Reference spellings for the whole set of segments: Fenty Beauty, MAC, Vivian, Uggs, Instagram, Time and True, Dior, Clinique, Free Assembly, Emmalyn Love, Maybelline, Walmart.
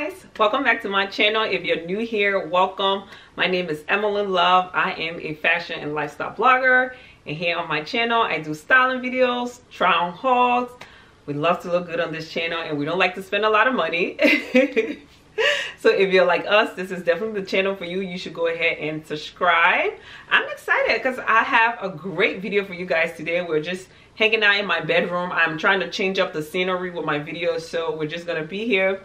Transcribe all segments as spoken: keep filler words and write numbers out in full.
guys, welcome back to my channel. If you're new here, welcome. My name is Emmalyn Love. I am a fashion and lifestyle blogger, and here on my channel I do styling videos, try on hauls. We love to look good on this channel, and we don't like to spend a lot of money. So if you're like us, this is definitely the channel for you. You should go ahead and subscribe. I'm excited because I have a great video for you guys today. We're just hanging out in my bedroom. I'm trying to change up the scenery with my videos, so we're just gonna be here.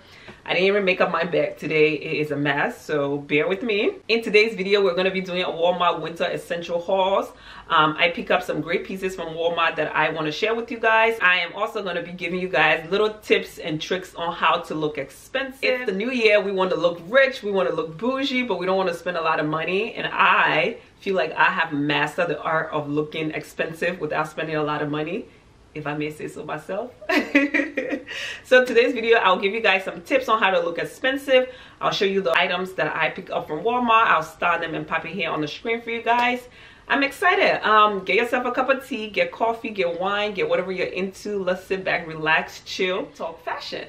I didn't even make up my bed today. It is a mess, so bear with me. In today's video, we're gonna be doing a Walmart winter essential hauls. Um, I pick up some great pieces from Walmart that I wanna share with you guys. I am also gonna be giving you guys little tips and tricks on how to look expensive. It's the new year, we wanna look rich, we wanna look bougie, but we don't wanna spend a lot of money, and I feel like I have mastered the art of looking expensive without spending a lot of money, if I may say so myself. So today's video, I'll give you guys some tips on how to look expensive. I'll show you the items that I pick up from Walmart. I'll style them and pop it here on the screen for you guys. I'm excited. Um, get yourself a cup of tea, get coffee, get wine, get whatever you're into. Let's sit back, relax, chill, talk fashion.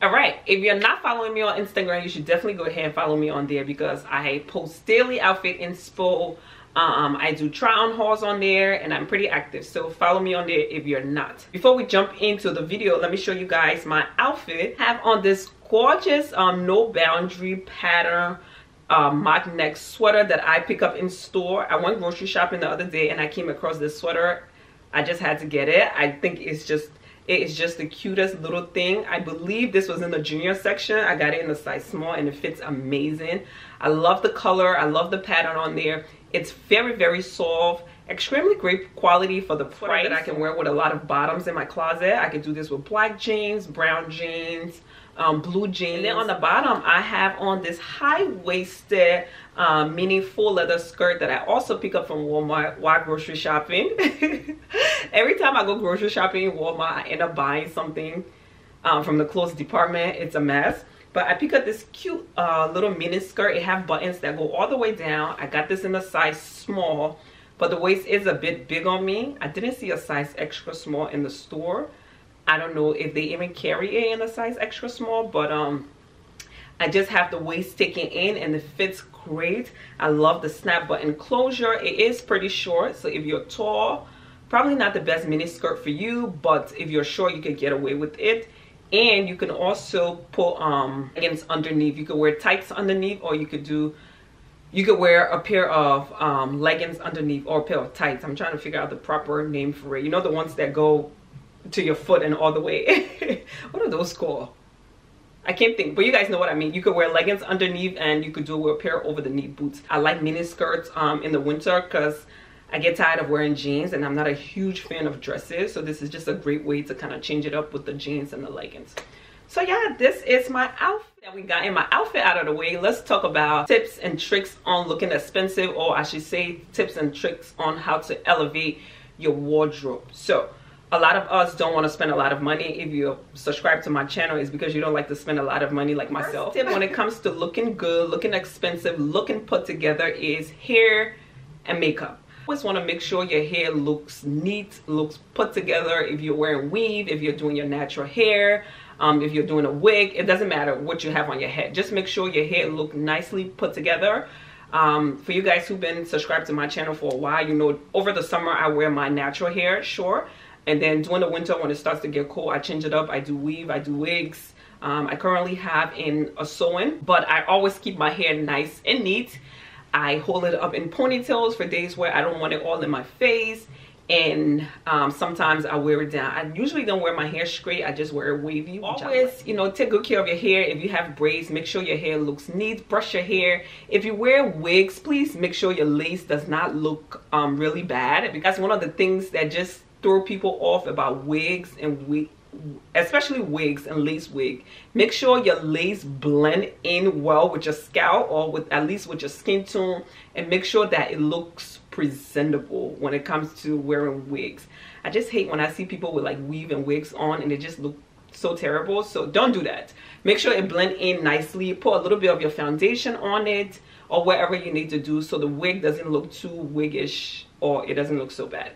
All right, if you're not following me on Instagram, you should definitely go ahead and follow me on there, because I post daily outfit inspo. Um, I do try on hauls on there, and I'm pretty active, so follow me on there if you're not. Before we jump into the video, let me show you guys my outfit. I have on this gorgeous um, no boundary pattern uh, mock neck sweater that I pick up in store. I went grocery shopping the other day and I came across this sweater. I just had to get it. I think it's just It is just the cutest little thing. I believe this was in the junior section. I got it in a size small, and it fits amazing. I love the color. I love the pattern on there. It's very, very soft. Extremely great quality for the price. That I can wear with a lot of bottoms in my closet. I can do this with black jeans, brown jeans, um, blue jeans. And then on the bottom, I have on this high-waisted um, mini full leather skirt that I also pick up from Walmart while grocery shopping. Every time I go grocery shopping in Walmart, I end up buying something um, from the clothes department. It's a mess. But I pick up this cute uh, little mini skirt. It have buttons that go all the way down. I got this in a size small, but the waist is a bit big on me. I didn't see a size extra small in the store. I don't know if they even carry it in a size extra small, but um, I just have the waist taken in, and it fits great. I love the snap button closure. It is pretty short, so if you're tall, probably not the best mini skirt for you, but if you're short, you can get away with it. And you can also put um, leggings underneath. You could wear tights underneath, or you could do You could wear a pair of um, leggings underneath, or a pair of tights. I'm trying to figure out the proper name for it. You know, the ones that go to your foot and all the way. What are those called? I can't think, but you guys know what I mean. You could wear leggings underneath, and you could do it with a pair of over the knee boots. I like mini skirts um, in the winter because I get tired of wearing jeans, and I'm not a huge fan of dresses. So this is just a great way to kind of change it up with the jeans and the leggings. So yeah, this is my outfit. We got in my outfit out of the way. Let's talk about tips and tricks on looking expensive, or I should say tips and tricks on how to elevate your wardrobe. So a lot of us don't want to spend a lot of money. If you subscribe to my channel, it's because you don't like to spend a lot of money like myself. First tip when it comes to looking good, looking expensive, looking put together is hair and makeup. Always want to make sure your hair looks neat, looks put together. If you're wearing weave, if you're doing your natural hair, Um, if you're doing a wig, it doesn't matter what you have on your head. Just make sure your hair looks nicely put together. Um, for you guys who've been subscribed to my channel for a while, you know over the summer I wear my natural hair, sure. And then during the winter when it starts to get cold, I change it up. I do weave, I do wigs. Um, I currently have in a sewing, but I always keep my hair nice and neat. I hold it up in ponytails for days where I don't want it all in my face. And um, sometimes I wear it down. I usually don't wear my hair straight. I just wear it wavy. Always, you know, take good care of your hair. If you have braids, make sure your hair looks neat. Brush your hair. If you wear wigs, please make sure your lace does not look um, really bad. Because one of the things that just throw people off about wigs and wig, especially wigs and lace wig, make sure your lace blend in well with your scalp, or with at least with your skin tone, and make sure that it looks presentable when it comes to wearing wigs. I just hate when I see people with like weave and wigs on and they just look so terrible. So don't do that. Make sure it blend in nicely. Put a little bit of your foundation on it, or whatever you need to do, so the wig doesn't look too wiggish, or it doesn't look so bad.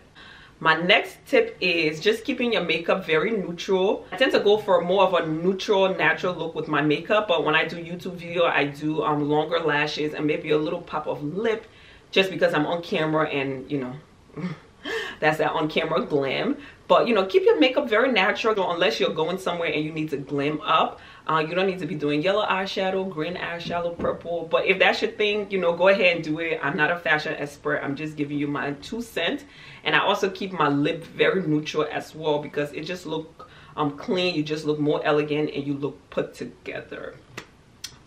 My next tip is just keeping your makeup very neutral. I tend to go for more of a neutral, natural look with my makeup, but when I do YouTube video, I do um, longer lashes and maybe a little pop of lip just because I'm on camera and, you know, that's that on-camera glam. But, you know, keep your makeup very natural unless you're going somewhere and you need to glam up. Uh, you don't need to be doing yellow eyeshadow, green eyeshadow, purple. But if that's your thing, you know, go ahead and do it. I'm not a fashion expert. I'm just giving you my two cents. And I also keep my lip very neutral as well because it just look um, clean. You just look more elegant and you look put together.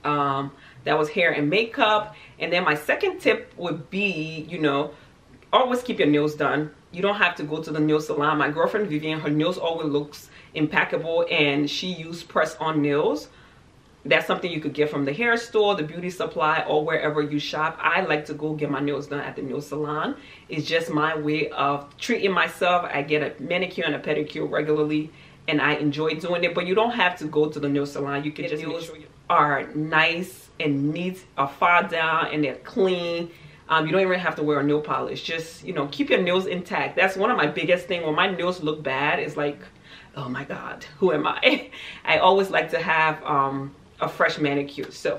Um, that was hair and makeup. And then my second tip would be, you know, always keep your nails done. You don't have to go to the nail salon. My girlfriend Vivian, her nails always looks impeccable and she used press-on nails. That's something you could get from the hair store, the beauty supply, or wherever you shop. I like to go get my nails done at the nail salon. It's just my way of treating myself. I get a manicure and a pedicure regularly and I enjoy doing it, but you don't have to go to the nail salon. You can just make sure you are nice and neat, are far down and they're clean. Um, you don't even have to wear a nail polish. Just, you know, keep your nails intact. That's one of my biggest things. When my nails look bad, it's like, oh my God, who am I? I always like to have um, a fresh manicure. So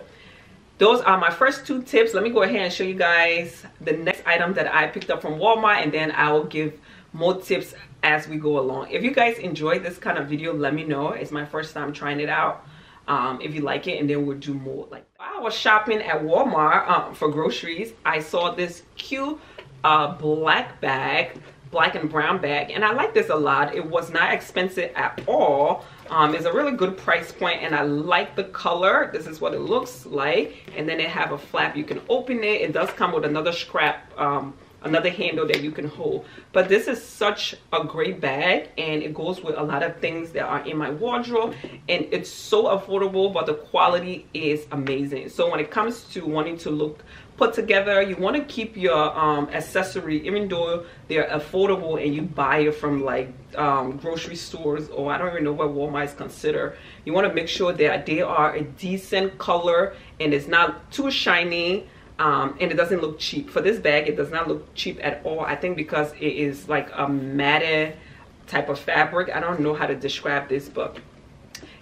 those are my first two tips. Let me go ahead and show you guys the next item that I picked up from Walmart, and then I will give more tips as we go along. If you guys enjoy this kind of video, let me know. It's my first time trying it out. Um, if you like it, and then we'll do more. Like, I was shopping at Walmart um, for groceries. I saw this cute uh, black bag, black and brown bag, and I like this a lot. It was not expensive at all. Um, it's a really good price point, and I like the color. This is what it looks like, and then it have a flap. You can open it. It does come with another scrap, um, another handle that you can hold. But this is such a great bag and it goes with a lot of things that are in my wardrobe, and it's so affordable, but the quality is amazing. So when it comes to wanting to look put together, you want to keep your um, accessory, even though they're affordable and you buy it from like um, grocery stores, or I don't even know what Walmart is considered. You want to make sure that they are a decent color and it's not too shiny. Um, and it doesn't look cheap. For this bag, it does not look cheap at all. I think because it is like a matte type of fabric. I don't know how to describe this, but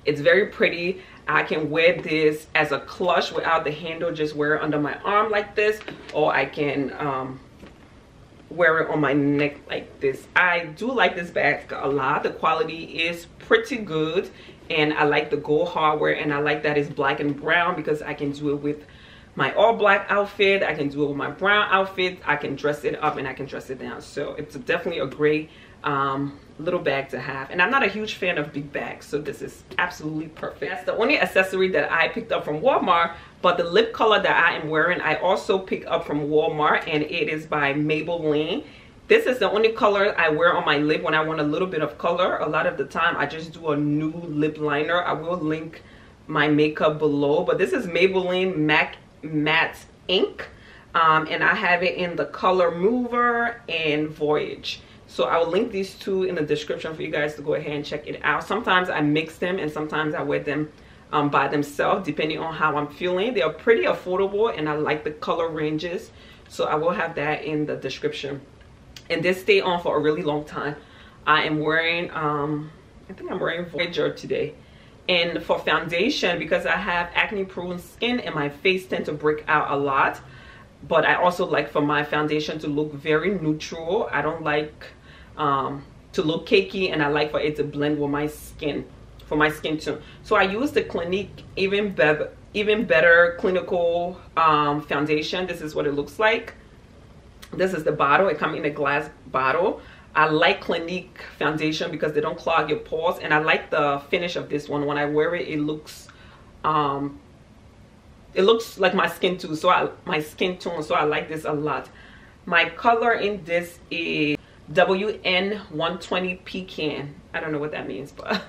it's very pretty. I can wear this as a clutch without the handle, just wear it under my arm like this, or I can um, wear it on my neck like this. I do like this bag a lot. The quality is pretty good, and I like the gold hardware, and I like that it's black and brown because I can do it with my all black outfit, I can do it with my brown outfit, I can dress it up and I can dress it down. So it's definitely a great um, little bag to have. And I'm not a huge fan of big bags, so this is absolutely perfect. That's the only accessory that I picked up from Walmart, but the lip color that I am wearing, I also picked up from Walmart, and it is by Maybelline. This is the only color I wear on my lip when I want a little bit of color. A lot of the time, I just do a new lip liner. I will link my makeup below, but this is Maybelline MAC matte ink, um, and I have it in the color Mover and Voyage. So I will link these two in the description for you guys to go ahead and check it out. Sometimes I mix them and sometimes I wear them um, by themselves depending on how I'm feeling. They are pretty affordable and I like the color ranges, so I will have that in the description. And this stayed on for a really long time. I am wearing um, I think I'm wearing Voyager today. And for foundation, because I have acne prone skin and my face tend to break out a lot, but I also like for my foundation to look very neutral. I don't like um, to look cakey, and I like for it to blend with my skin, for my skin tone. So I use the Clinique Even Better, Even Better Clinical um, Foundation. This is what it looks like. This is the bottle. It comes in a glass bottle. I like Clinique foundation because they don't clog your pores, and I like the finish of this one. When I wear it, it looks um it looks like my skin too, so I, my skin tone, so I like this a lot. My color in this is W N one twenty Pecan. I don't know what that means, but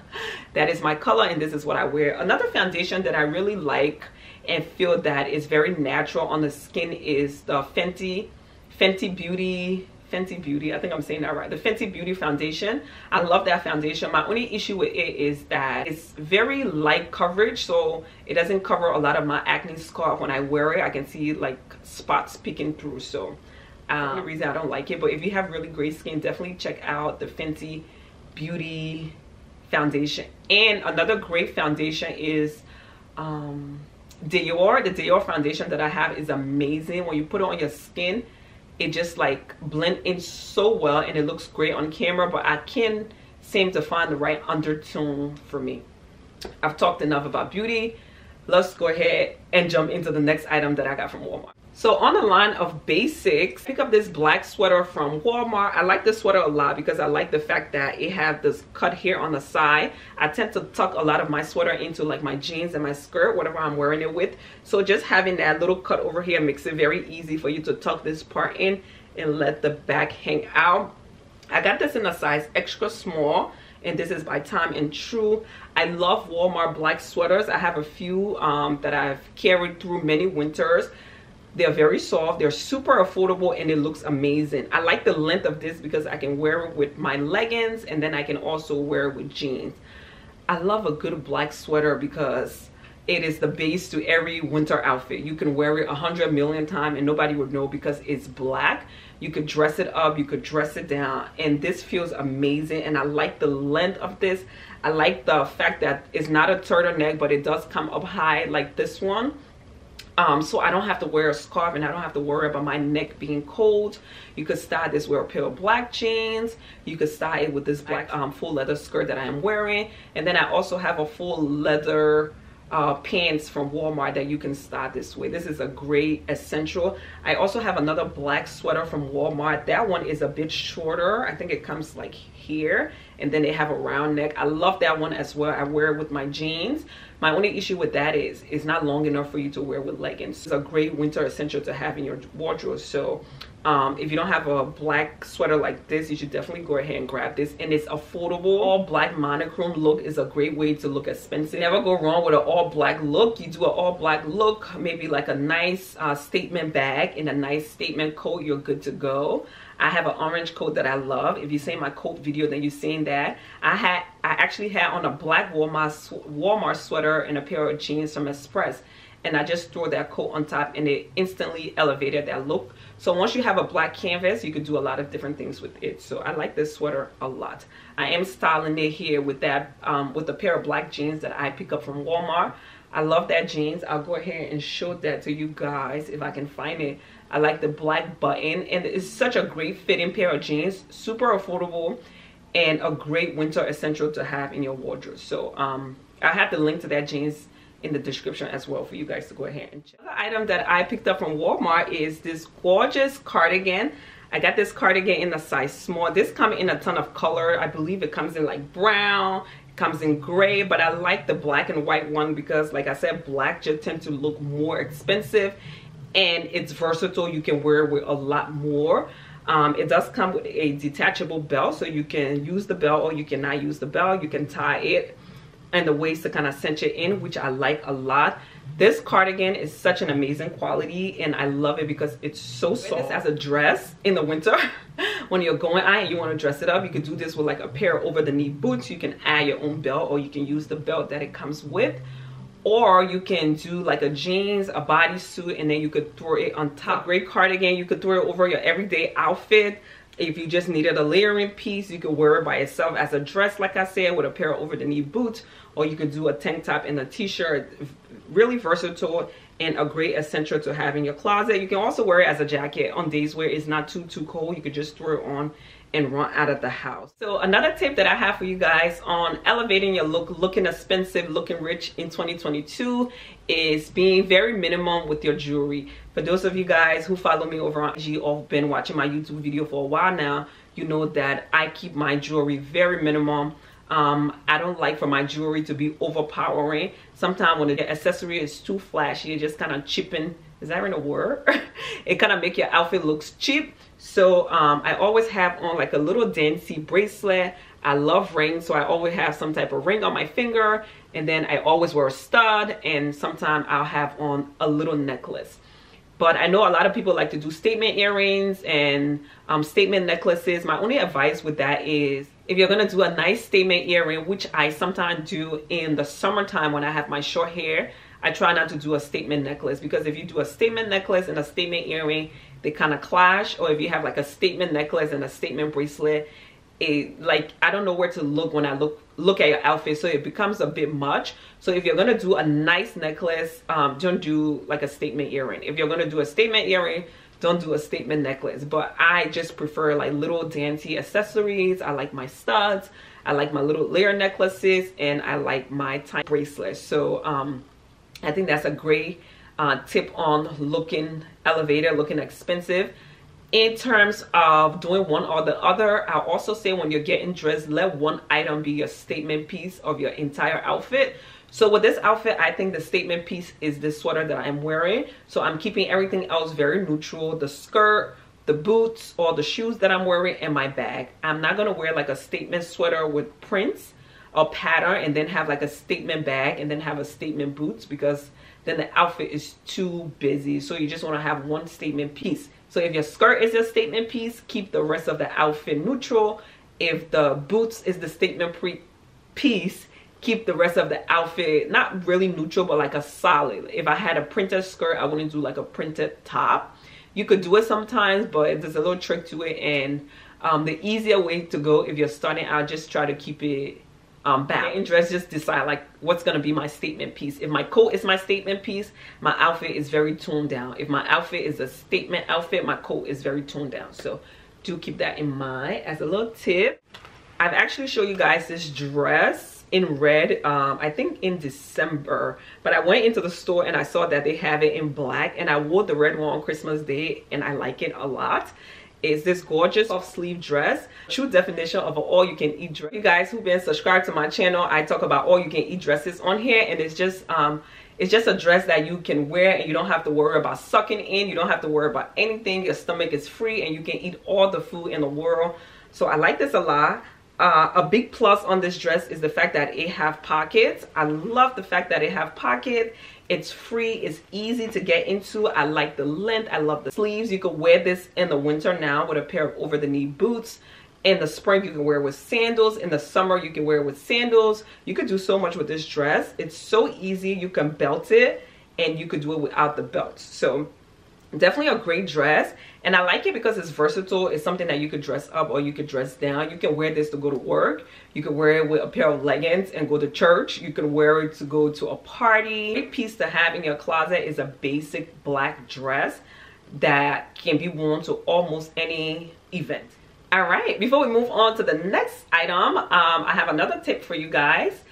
that is my color, and this is what I wear. Another foundation that I really like and feel that is very natural on the skin is the Fenty Fenty Beauty Fenty Beauty, I think I'm saying that right. The Fenty Beauty foundation. I love that foundation. My only issue with it is that it's very light coverage, so it doesn't cover a lot of my acne scar. When I wear it, I can see like spots peeking through. So um, for no reason I don't like it. But if you have really great skin, definitely check out the Fenty Beauty foundation. And another great foundation is um, Dior. The Dior foundation that I have is amazing. When you put it on your skin, it just like blend in so well and it looks great on camera, but I can't seem to find the right undertone for me. I've talked enough about beauty. Let's go ahead and jump into the next item that I got from Walmart. So on the line of basics, pick up this black sweater from Walmart. I like this sweater a lot because I like the fact that it has this cut here on the side. I tend to tuck a lot of my sweater into like my jeans and my skirt, whatever I'm wearing it with. So just having that little cut over here makes it very easy for you to tuck this part in and let the back hang out. I got this in a size extra small. And this is by Time and True. I love Walmart black sweaters. I have a few um, that I've carried through many winters. They're very soft. They're super affordable and it looks amazing. I like the length of this because I can wear it with my leggings and then I can also wear it with jeans. I love a good black sweater because it is the base to every winter outfit. You can wear it a hundred million times and nobody would know because it's black. You could dress it up, you could dress it down, and this feels amazing. And I like the length of this. I like the fact that it's not a turtleneck, but it does come up high like this one. Um, so I don't have to wear a scarf and I don't have to worry about my neck being cold. You could style this with a pair of black jeans. You could style it with this black um, full leather skirt that I am wearing. And then I also have a full leather Uh, pants from Walmart that you can style this way. This is a great essential. I also have another black sweater from Walmart. That one is a bit shorter. I think it comes like here and then they have a round neck. I love that one as well. I wear it with my jeans. My only issue with that is it's not long enough for you to wear with leggings. It's a great winter essential to have in your wardrobe. So um, if you don't have a black sweater like this, you should definitely go ahead and grab this. And it's affordable. All black monochrome look is a great way to look expensive. Never go wrong with an all black look. You do an all black look, maybe like a nice uh, statement bag and a nice statement coat, you're good to go. I have an orange coat that I love. If you see my coat video, then you've seen that. I had, I actually had on a black Walmart sw Walmart sweater and a pair of jeans from Express. And I just threw that coat on top and it instantly elevated that look. So once you have a black canvas, you can do a lot of different things with it. So I like this sweater a lot. I am styling it here with that, um, with a pair of black jeans that I pick up from Walmart. I love that jeans. I'll go ahead and show that to you guys if I can find it. I like the black button and it's such a great fitting pair of jeans, super affordable and a great winter essential to have in your wardrobe. So um, I have the link to that jeans in the description as well for you guys to go ahead and check. Another item that I picked up from Walmart is this gorgeous cardigan. I got this cardigan in a size small. This comes in a ton of color. I believe it comes in like brown, it comes in gray, but I like the black and white one because like I said, black just tend to look more expensive and it's versatile. You can wear it with a lot more. Um, it does come with a detachable belt, so you can use the belt or you cannot use the belt. You can tie it and the waist to kind of cinch it in, which I like a lot. This cardigan is such an amazing quality and I love it because it's so soft. This as a dress in the winter when you're going out and you want to dress it up, you could do this with like a pair of over the knee boots. You can add your own belt or you can use the belt that it comes with, or you can do like a jeans, a bodysuit, and then you could throw it on top. Great cardigan. You could throw it over your everyday outfit. If you just needed a layering piece, you could wear it by itself as a dress, like I said, with a pair of over-the-knee boots, or you could do a tank top and a t-shirt. Really versatile and a great essential to have in your closet. You can also wear it as a jacket on days where it's not too, too cold. You could just throw it on and run out of the house. So another tip that I have for you guys on elevating your look, looking expensive, looking rich in twenty twenty-two is being very minimum with your jewelry. For those of you guys who follow me over on I G or been watching my YouTube video for a while now, you know that I keep my jewelry very minimum. Um, I don't like for my jewelry to be overpowering. Sometimes when the accessory is too flashy, it just kind of cheapen. Is that even a word? It kind of make your outfit looks cheap. So um, I always have on like a little dainty bracelet. I love rings, so I always have some type of ring on my finger. And then I always wear a stud, and sometimes I'll have on a little necklace. But I know a lot of people like to do statement earrings and um, statement necklaces. My only advice with that is if you're gonna do a nice statement earring, which I sometimes do in the summertime when I have my short hair, I try not to do a statement necklace, because if you do a statement necklace and a statement earring, they kind of clash. Or if you have like a statement necklace and a statement bracelet, it, like, I don't know where to look when I look look at your outfit, so it becomes a bit much. So if you're gonna do a nice necklace, um don't do like a statement earring. If you're gonna do a statement earring, don't do a statement necklace. But I just prefer like little dainty accessories. I like my studs, I like my little layer necklaces, and I like my tiny bracelets. So um I think that's a great uh tip on looking elevated, looking expensive. In terms of doing one or the other, I'll also say when you're getting dressed, let one item be your statement piece of your entire outfit. So with this outfit, I think the statement piece is this sweater that I'm wearing. So I'm keeping everything else very neutral, the skirt, the boots, or the shoes that I'm wearing, and my bag. I'm not gonna wear like a statement sweater with prints or pattern and then have like a statement bag and then have a statement boots, because then the outfit is too busy. So you just wanna have one statement piece. So if your skirt is your statement piece, keep the rest of the outfit neutral. If the boots is the statement pre piece, keep the rest of the outfit not really neutral, but like a solid. If I had a printed skirt, I wouldn't do like a printed top. You could do it sometimes, but there's a little trick to it. And um, the easier way to go, if you're starting out, just try to keep it um, back. And dress, just decide like what's gonna be my statement piece. If my coat is my statement piece, my outfit is very toned down. If my outfit is a statement outfit, my coat is very toned down. So do keep that in mind as a little tip. I've actually shown you guys this dress in red, um, I think in December, but I went into the store and I saw that they have it in black, and I wore the red one on Christmas Day and I like it a lot. It's this gorgeous off sleeve dress. True definition of an all you can eat dress. You guys who've been subscribed to my channel, I talk about all you can eat dresses on here, and it's just um it's just a dress that you can wear and you don't have to worry about sucking in, you don't have to worry about anything, your stomach is free and you can eat all the food in the world. So I like this a lot. Uh, a big plus on this dress is the fact that it have pockets. I love the fact that it have pockets. It's free, it's easy to get into. I like the length, I love the sleeves. You could wear this in the winter now with a pair of over the knee boots. In the spring you can wear it with sandals. In the summer you can wear it with sandals. You could do so much with this dress. It's so easy. You can belt it and you could do it without the belt. So definitely a great dress, and I like it because it's versatile. It's something that you could dress up or you could dress down. You can wear this to go to work, you can wear it with a pair of leggings and go to church, you can wear it to go to a party. A great piece to have in your closet is a basic black dress that can be worn to almost any event. All right, before we move on to the next item, um, I have another tip for you guys.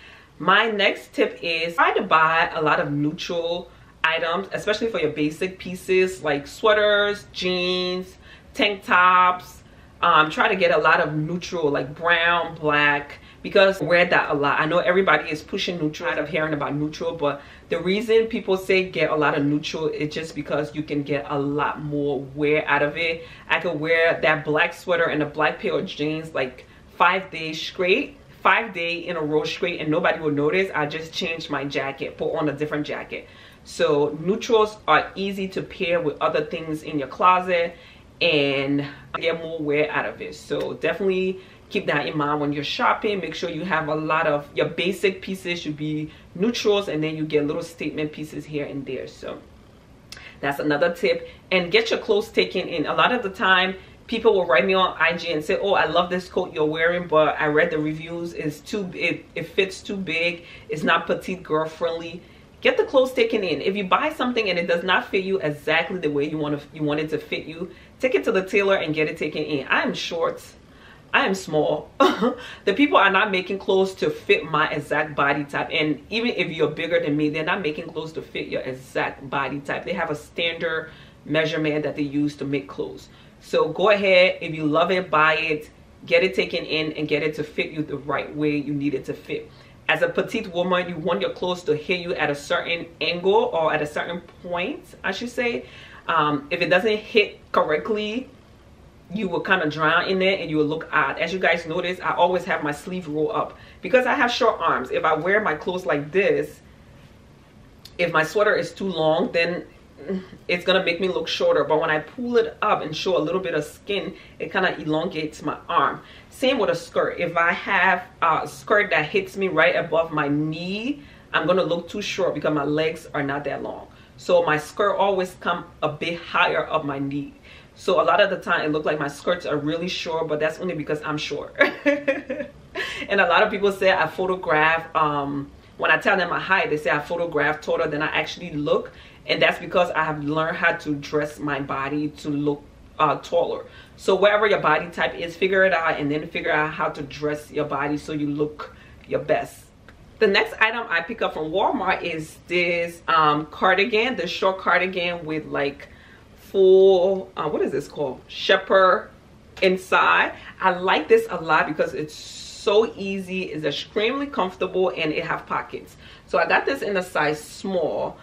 My next tip is try to buy a lot of neutral items, especially for your basic pieces like sweaters, jeans, tank tops. Um, try to get a lot of neutral, like brown, black, because I wear that a lot. I know everybody is pushing neutral, out of hearing about neutral, but the reason people say get a lot of neutral is just because you can get a lot more wear out of it. I could wear that black sweater and a black pair of jeans like five days straight, five day in a row straight, and nobody will notice. I just changed my jacket, put on a different jacket. So neutrals are easy to pair with other things in your closet and get more wear out of it. So definitely keep that in mind when you're shopping. Make sure you have a lot of your basic pieces should be neutrals, and then you get little statement pieces here and there. So that's another tip. And get your clothes taken in. A lot of the time people will write me on I G and say, oh, I love this coat you're wearing, but I read the reviews, it's too it, it fits too big, it's not petite girl friendly. Get the clothes taken in. If you buy something and it does not fit you exactly the way you want to, you want it to fit you, take it to the tailor and get it taken in. I am short, I am small. The people are not making clothes to fit my exact body type. And even if you're bigger than me, they're not making clothes to fit your exact body type. They have a standard measurement that they use to make clothes. So go ahead, if you love it, buy it, get it taken in and get it to fit you the right way you need it to fit. As a petite woman, you want your clothes to hit you at a certain angle or at a certain point, I should say. Um, if it doesn't hit correctly, you will kind of drown in it and you will look odd. As you guys notice, I always have my sleeve roll up because I have short arms. If I wear my clothes like this, if my sweater is too long, then it's gonna make me look shorter. But when I pull it up and show a little bit of skin, it kind of elongates my arm. Same with a skirt. If I have a skirt that hits me right above my knee, I'm gonna look too short because my legs are not that long. So my skirt always come a bit higher up my knee. So a lot of the time it looks like my skirts are really short, but that's only because I'm short. And a lot of people say I photograph, um, when I tell them my height, they say I photograph taller than I actually look. And that's because I have learned how to dress my body to look uh, taller. So wherever your body type is, figure it out and then figure out how to dress your body so you look your best. The next item I pick up from Walmart is this um, cardigan, the short cardigan with like full, uh, what is this called? Shepherd inside. I like this a lot because it's so easy, it's extremely comfortable, and it have pockets. So I got this in a size small.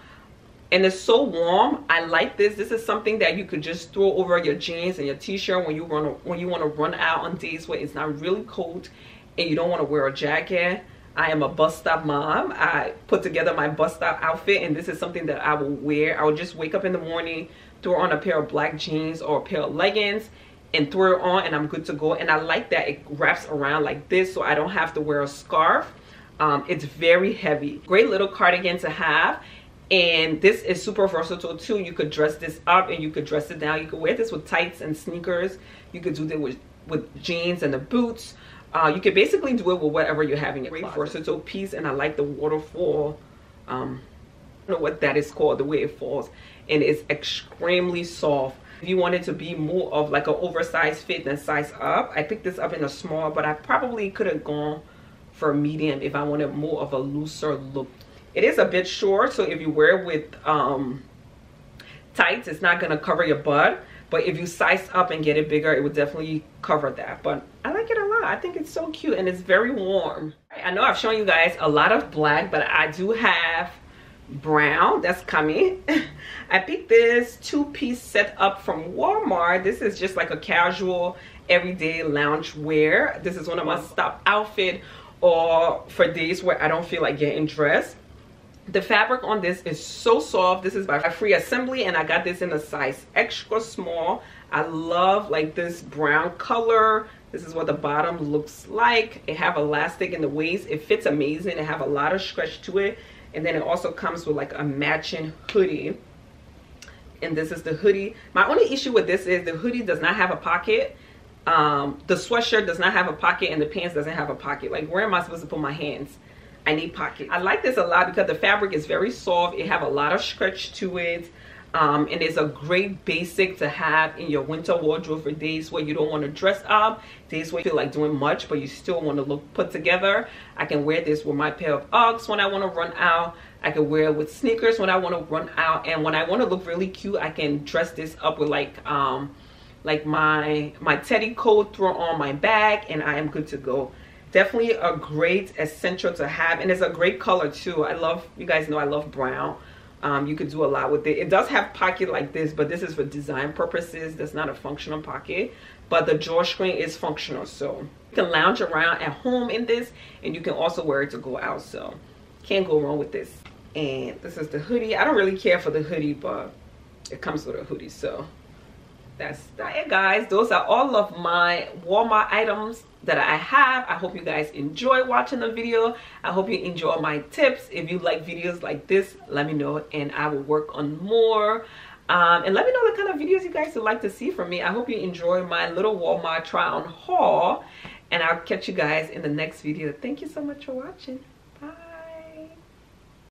And it's so warm. I like this. This is something that you could just throw over your jeans and your t-shirt when you run when you want to run out on days where it's not really cold and you don't want to wear a jacket. I am a bus stop mom. I put together my bus stop outfit, and this is something that I will wear. I will just wake up in the morning, throw on a pair of black jeans or a pair of leggings, and throw it on, and I'm good to go. And I like that it wraps around like this, so I don't have to wear a scarf. Um, it's very heavy. Great little cardigan to have. And this is super versatile too. You could dress this up and you could dress it down. You could wear this with tights and sneakers. You could do that with, with jeans and the boots. Uh, you could basically do it with whatever you're having. Great versatile piece, and I like the waterfall. Um, I don't know what that is called, the way it falls. And it's extremely soft. If you want it to be more of like an oversized fit than size up, I picked this up in a small, but I probably could have gone for a medium if I wanted more of a looser look. It is a bit short, so if you wear it with um, tights, it's not going to cover your butt. But if you size up and get it bigger, it would definitely cover that. But I like it a lot. I think it's so cute, and it's very warm. I know I've shown you guys a lot of black, but I do have brown that's coming. I picked this two-piece set up from Walmart. This is just like a casual, everyday lounge wear. This is one of my stop outfit or for days where I don't feel like getting dressed. The fabric on this is so soft. This is by Free Assembly, and I got this in a size extra small. I love like this brown color. This is what the bottom looks like. It have elastic in the waist. It fits amazing. It have a lot of stretch to it. And then it also comes with like a matching hoodie. And this is the hoodie. My only issue with this is the hoodie does not have a pocket. Um, the sweatshirt does not have a pocket, and the pants doesn't have a pocket. Like, where am I supposed to put my hands? I need pockets. I like this a lot because the fabric is very soft. It have a lot of stretch to it. Um, and it's a great basic to have in your winter wardrobe for days where you don't want to dress up, days where you feel like doing much, but you still want to look put together. I can wear this with my pair of Uggs when I want to run out. I can wear it with sneakers when I want to run out. And when I want to look really cute, I can dress this up with like, um, like my, my teddy coat, throw on my bag, and I am good to go. Definitely a great essential to have, and it's a great color too. I love, you guys know I love brown. Um, you could do a lot with it. It does have pocket like this, but this is for design purposes. That's not a functional pocket, but the drawstring is functional. So you can lounge around at home in this, and you can also wear it to go out. So can't go wrong with this. And this is the hoodie. I don't really care for the hoodie, but it comes with a hoodie. So that's that. It, guys, those are all of my Walmart items that I have. I hope you guys enjoy watching the video. I hope you enjoy my tips. If you like videos like this, let me know, and I will work on more. Um, and let me know the kind of videos you guys would like to see from me. I hope you enjoy my little Walmart try on haul, and I'll catch you guys in the next video. Thank you so much for watching.